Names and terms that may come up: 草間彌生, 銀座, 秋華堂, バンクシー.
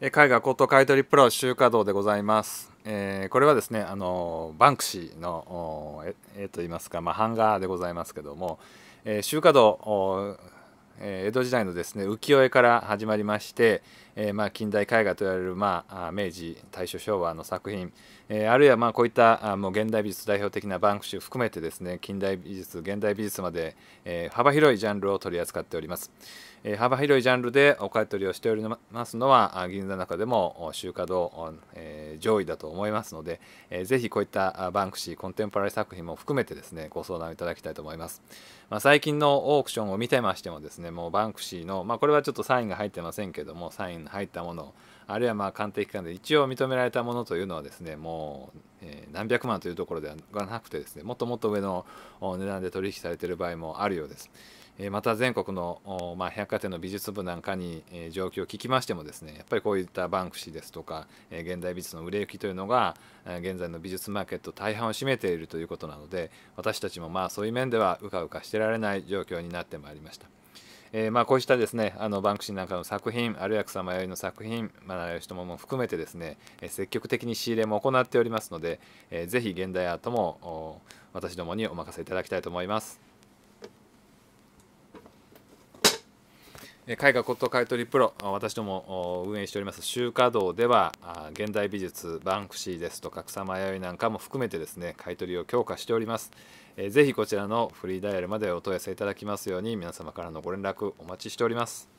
絵画・骨董買取プロ秋華堂でございます。これはですね、バンクシーの絵といいますか、版画でございますけども、秋華堂、江戸時代のですね浮世絵から始まりまして、近代絵画といわれる、明治大正昭和の作品、あるいはこういったもう現代美術代表的なバンクシーを含めてですね近代美術現代美術まで、幅広いジャンルを取り扱っております。幅広いジャンルでお買い取りをしておりますのは銀座の中でも秋華堂、上位だと思いますので、ぜひこういったバンクシーコンテンポラリー作品も含めてですねご相談いただきたいと思います。最近のオークションを見てましてもですねもうバンクシーの、これはちょっとサインが入ってませんけどもサイン入ったものあるいは鑑定機関で一応認められたものというのはですねもう何百万というところではなくてですねもっともっと上の値段で取引されている場合もあるようです。また全国の百貨店の美術部なんかに状況を聞きましてもですねやっぱりこういったバンクシーですとか現代美術の売れ行きというのが現在の美術マーケット大半を占めているということなので私たちもそういう面ではうかうかしてられない状況になってまいりました。こうしたですねバンクシーなんかの作品あるいは草間彌生の作品弥生とも含めてですね積極的に仕入れも行っておりますのでぜひ現代アートも私どもにお任せいただきたいと思います。絵画骨董買取プロ私ども運営しております秋華堂では現代美術バンクシーですとか草間彌生なんかも含めてですね買取を強化しております。ぜひこちらのフリーダイヤルまでお問い合わせいただきますように皆様からのご連絡お待ちしております。